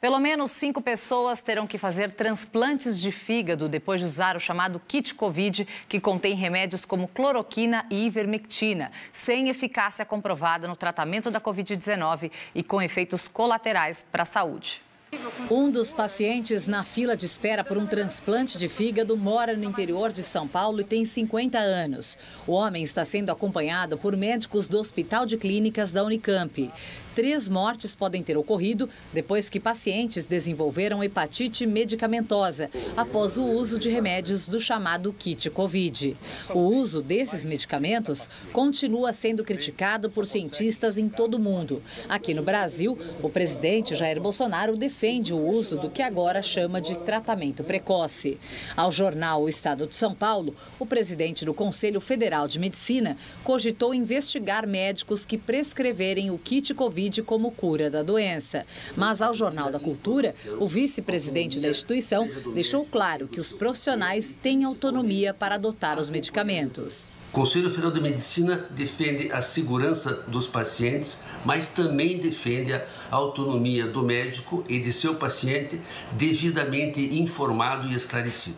Pelo menos 5 pessoas terão que fazer transplantes de fígado depois de usar o chamado kit Covid, que contém remédios como cloroquina e ivermectina, sem eficácia comprovada no tratamento da Covid-19 e com efeitos colaterais para a saúde. Um dos pacientes na fila de espera por um transplante de fígado mora no interior de São Paulo e tem 50 anos. O homem está sendo acompanhado por médicos do Hospital de Clínicas da Unicamp. 3 mortes podem ter ocorrido depois que pacientes desenvolveram hepatite medicamentosa após o uso de remédios do chamado kit Covid. O uso desses medicamentos continua sendo criticado por cientistas em todo o mundo. Aqui no Brasil, o presidente Jair Bolsonaro defende o uso do que agora chama de tratamento precoce. Ao jornal O Estado de São Paulo, o presidente do Conselho Federal de Medicina cogitou investigar médicos que prescreverem o kit Covid como cura da doença. Mas ao Jornal da Cultura, o vice-presidente da instituição deixou claro que os profissionais têm autonomia para adotar os medicamentos. O Conselho Federal de Medicina defende a segurança dos pacientes, mas também defende a autonomia do médico e de seu paciente devidamente informado e esclarecido.